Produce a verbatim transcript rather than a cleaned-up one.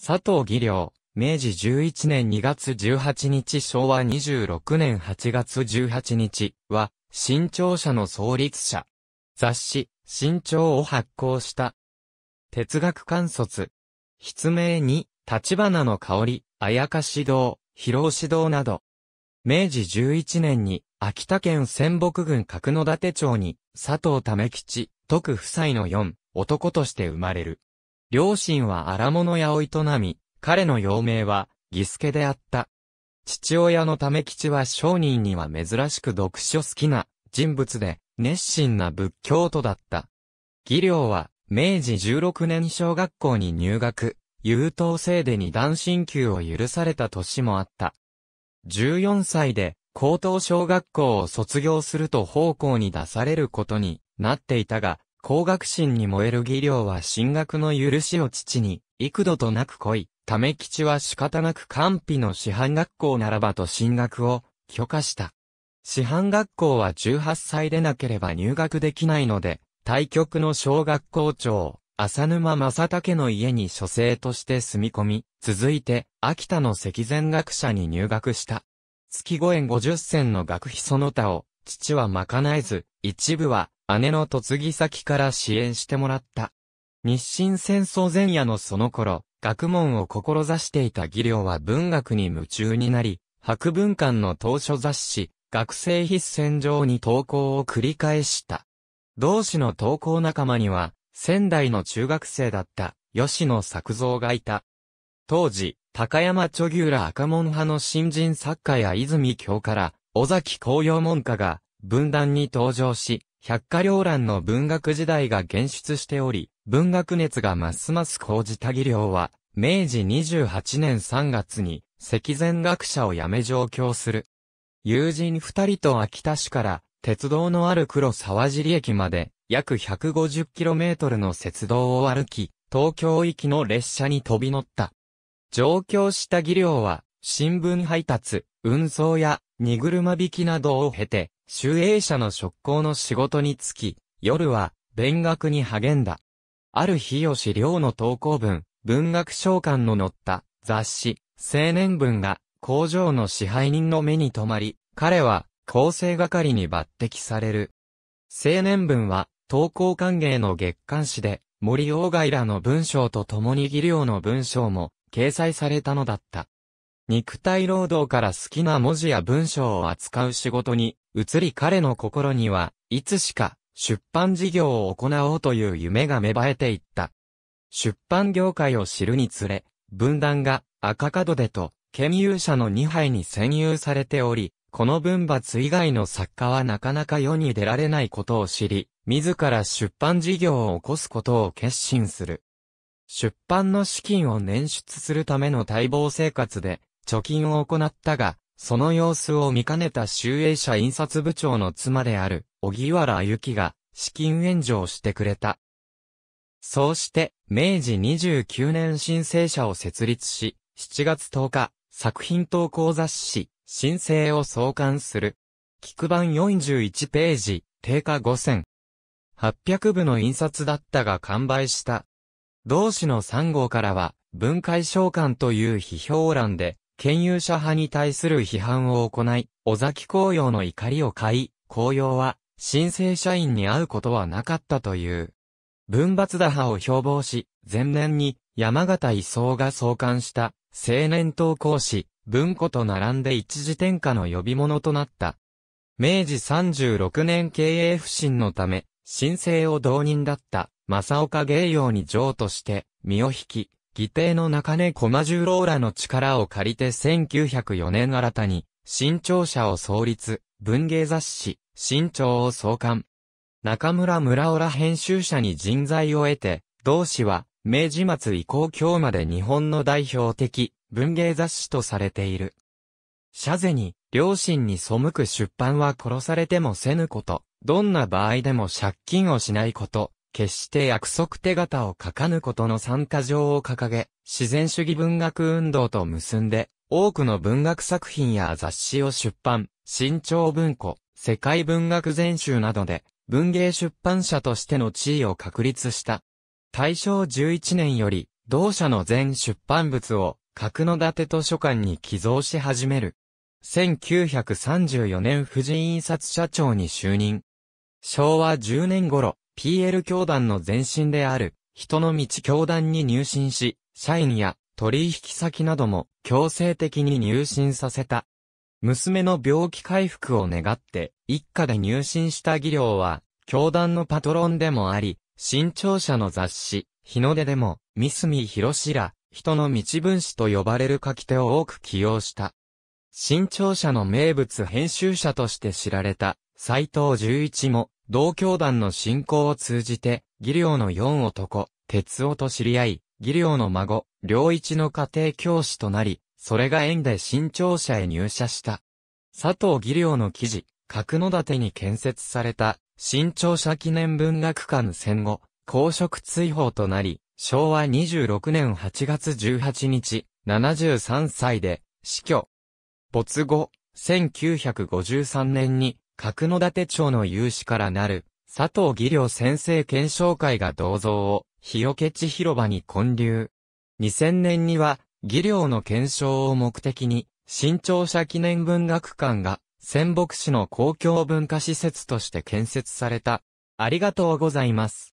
佐藤義領、明治じゅういちねんにがつじゅうはちにち昭和にじゅうろくねんはちがつじゅうはちにちは、新潮社の創立者。雑誌、新潮を発行した。哲学館卒。筆名に、橘の香り、綾香詩堂、広尾詩堂など。明治じゅういちねんに、秋田県仙北郡角館町に、佐藤為吉、徳夫妻のよん、男として生まれる。両親は荒物屋を営み、彼の幼名は、義助であった。父親の為吉は商人には珍しく読書好きな人物で、熱心な仏教徒だった。義領は、明治じゅうろくねん小学校に入学、優等生で二段進級を許された年もあった。じゅうよんさいで、高等小学校を卒業すると奉公に出されることになっていたが、高学心に燃える義領は進学の許しを父に、幾度となく乞い、為吉は仕方なく官費の師範学校ならばと進学を許可した。師範学校はじゅうはっさいでなければ入学できないので、対局の小学校長、浅沼正竹の家に書生として住み込み、続いて、秋田の積善学舎に入学した。月ごえんごじゅっせんの学費その他を、父は賄えず、一部は、姉の嫁ぎ先から支援してもらった。日清戦争前夜のその頃、学問を志していた義領は文学に夢中になり、博文館の投書雑誌、学生必選上に投稿を繰り返した。同誌の投稿仲間には、仙台の中学生だった、吉野作造がいた。当時、高山著牛ら赤門派の新人作家や泉鏡花ら、尾崎紅葉門下が、文壇に登場し、百花繚乱の文学時代が現出しており、文学熱がますます高じた義領は、明治にじゅうはちねんさんがつに、積善学舎を辞め上京する。友人二人と秋田市から、鉄道のある黒沢尻駅まで、約 ひゃくごじゅっキロメートル の鉄道を歩き、東京行きの列車に飛び乗った。上京した義領は、新聞配達、運送や、荷車引きなどを経て、集英社の職工の仕事に就き、夜は、勉学に励んだ。ある日吉良の投稿文、文学少刊の載った、雑誌、青年文が、工場の支配人の目に留まり、彼は、構成係に抜擢される。青年文は、投稿歓迎の月刊誌で、森鴎外らの文章と共に義領の文章も、掲載されたのだった。肉体労働から好きな文字や文章を扱う仕事に移り彼の心にはいつしか出版事業を行おうという夢が芽生えていった。出版業界を知るにつれ、文壇が赤門出と兼有社のにはいに占有されており、この文閥以外の作家はなかなか世に出られないことを知り、自ら出版事業を起こすことを決心する。出版の資金を捻出するための待望生活で、貯金を行ったが、その様子を見かねた集英社印刷部長の妻である、荻原由紀が、資金援助をしてくれた。そうして、明治にじゅうきゅうねん新生社を設立し、しちがつとおか、作品投稿雑誌、新生を創刊する。菊版よんじゅういちページ、定価ごせん。はっぴゃくぶの印刷だったが完売した。同誌のさんごうからは、文界少刊という批評欄で、兼有社派に対する批判を行い、尾崎紅葉の怒りを買い、紅葉は、新生社員に会うことはなかったという。文閥打破を標榜し、前年に山形伊宗が創刊した、青年投稿誌、文庫と並んで一時天下の呼び物となった。明治さんじゅうろくねん経営不振のため、新生を同人だった、正岡芸陽に譲渡して、身を引き、義弟の中根駒十郎らの力を借りてせんきゅうひゃくよねん新たに、新潮社を創立、文芸雑誌、新潮を創刊。中村村尾ら編集者に人材を得て、同誌は、明治末以降今日まで日本の代表的、文芸雑誌とされている。社是に、良心に背く出版は殺されてもせぬこと、どんな場合でも借金をしないこと。決して約束手形を書かぬことの三か条を掲げ、自然主義文学運動と結んで、多くの文学作品や雑誌を出版、新潮文庫、世界文学全集などで、文芸出版社としての地位を確立した。大正じゅういちねんより、同社の全出版物を角館図書館に寄贈し始める。せんきゅうひゃくさんじゅうよねん藤井印刷社長に就任。昭和じゅうねん頃、ピーエル 教団の前身である、人の道教団に入信し、社員や取引先なども強制的に入信させた。娘の病気回復を願って、一家で入信した技量は、教団のパトロンでもあり、新潮社の雑誌、日の出でも、三角博史ら、人の道分子と呼ばれる書き手を多く起用した。新潮社の名物編集者として知られた、斎藤十一も、同教団の信仰を通じて、技量の四男、哲夫と知り合い、技量の孫、良一の家庭教師となり、それが縁で新潮社へ入社した。佐藤技量の記事、角館に建設された、新潮社記念文学館戦後、公職追放となり、昭和にじゅうろくねんはちがつじゅうはちにち、ななじゅうさんさいで死去。没後、せんきゅうひゃくごじゅうさんねんに角館町の有志からなる佐藤技量先生顕彰会が銅像を日よけ地広場に建立。にせんねんには技量の顕彰を目的に新潮社記念文学館が仙北市の公共文化施設として建設された。ありがとうございます。